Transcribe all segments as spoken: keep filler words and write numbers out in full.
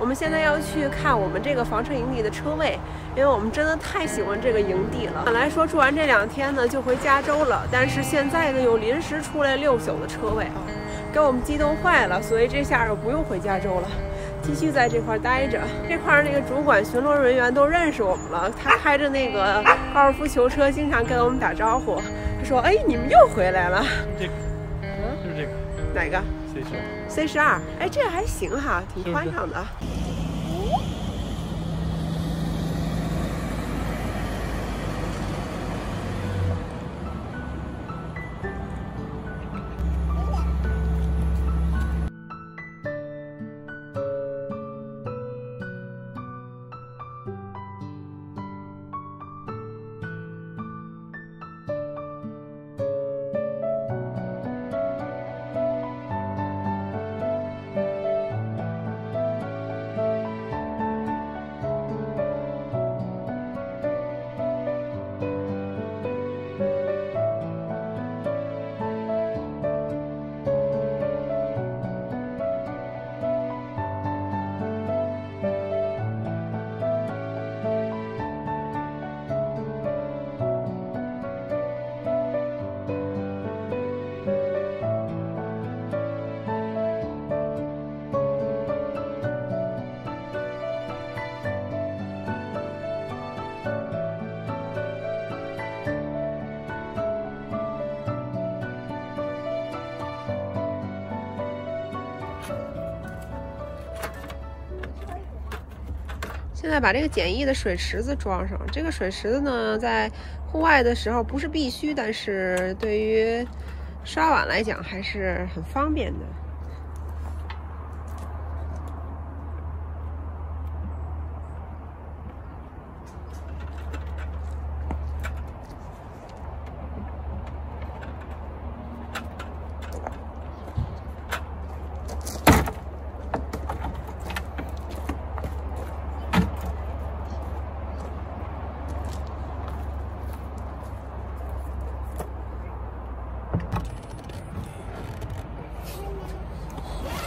我们现在要去看我们这个房车营地的车位，因为我们真的太喜欢这个营地了。本来说住完这两天呢就回加州了，但是现在呢又临时出来六宿的车位，给我们激动坏了，所以这下又不用回加州了。 继续在这块待着，这块那个主管巡逻人员都认识我们了。他开着那个高尔夫球车，经常跟我们打招呼。他说：“哎，你们又回来了。”这个，嗯，就是这个，哪个 ？C 十二。哎，这还行哈，挺宽敞的。是是 现在把这个简易的水池子装上。这个水池子呢，在户外的时候不是必须，但是对于刷碗来讲还是很方便的。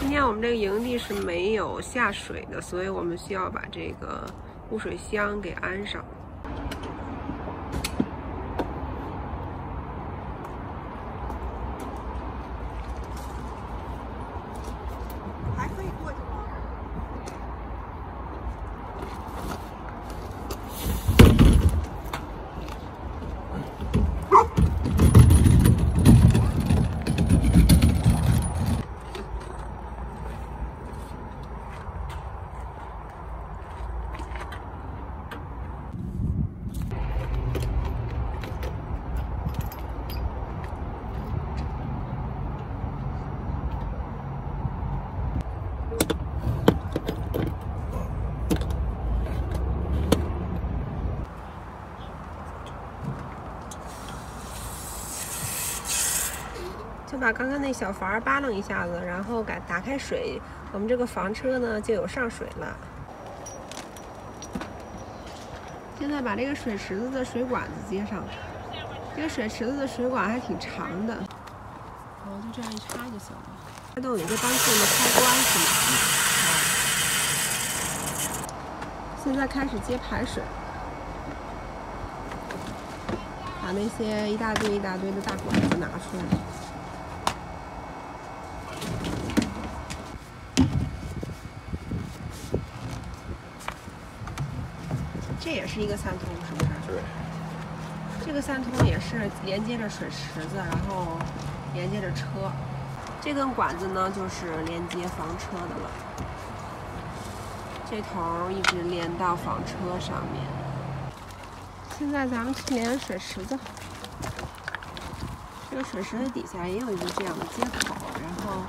今天我们这个营地是没有下水的，所以我们需要把这个污水箱给安上。 就把刚刚那小阀扒楞一下子，然后打打开水，我们这个房车呢就有上水了。现在把这个水池子的水管子接上，这个水池子的水管还挺长的，然后就这样一插就行了。它都有一个单寸的开关，是吗？现在开始接排水，把那些一大堆一大堆的大管子拿出来。 这也是一个三通，是不是？对。这个三通也是连接着水池子，然后连接着车。这根管子呢，就是连接房车的了。这头一直连到房车上面。现在咱们去连水池子。这个水池子底下也有一个这样的接口，然后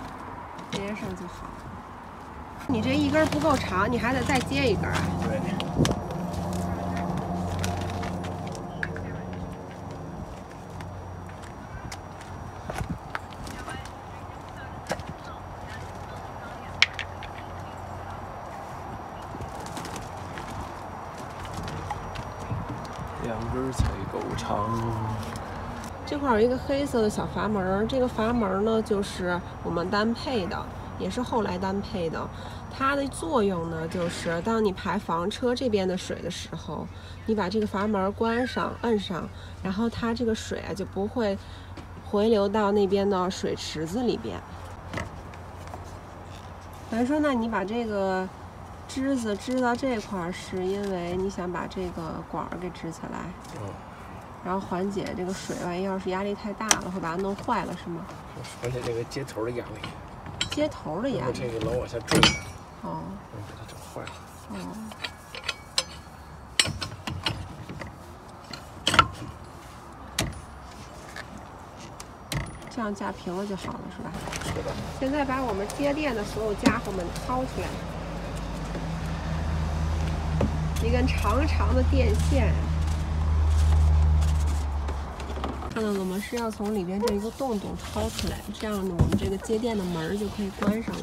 连上就好。你这一根不够长，你还得再接一根啊。对。 两根才够长。这块有一个黑色的小阀门，这个阀门呢就是我们单配的，也是后来单配的。它的作用呢，就是当你排房车这边的水的时候，你把这个阀门关上、摁上，然后它这个水啊就不会回流到那边的水池子里边。等于说，那你把这个支子支到这块，是因为你想把这个管给支起来，然后缓解这个水，万一要是压力太大了，会把它弄坏了，是吗？缓解这个接头的压力。 接头的呀，这个老往下坠，哦，给它整坏了。哦，这样架平了就好了，是吧？是的。现在把我们接电的所有家伙们掏出来，一根长长的电线，看到了吗？是要从里边这一个洞洞掏出来，这样呢，我们这个接电的门就可以关上了。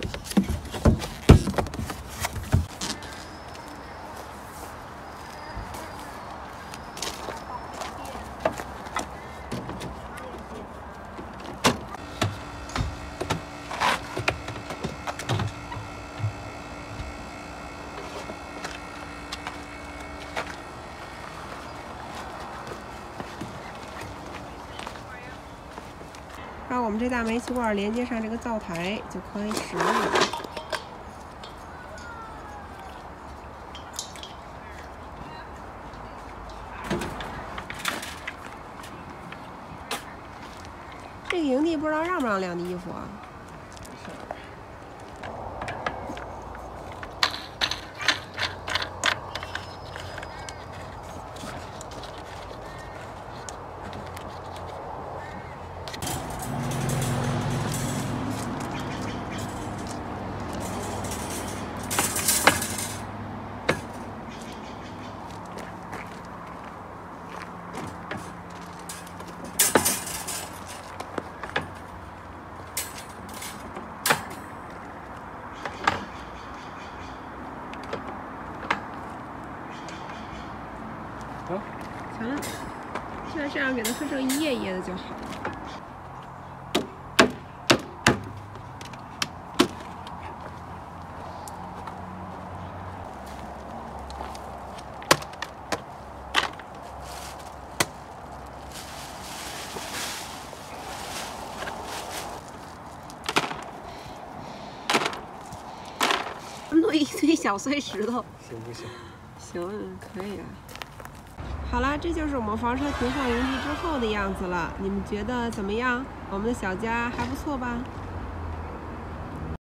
把我们这大煤气罐连接上这个灶台就可以使用了。这个营地不知道让不让晾的衣服啊？行了，现在这样给它分成一页一页的就好了。这么多一堆小碎石头，行不行？行，可以啊。 好啦，这就是我们房车停放营地之后的样子了。你们觉得怎么样？我们的小家还不错吧？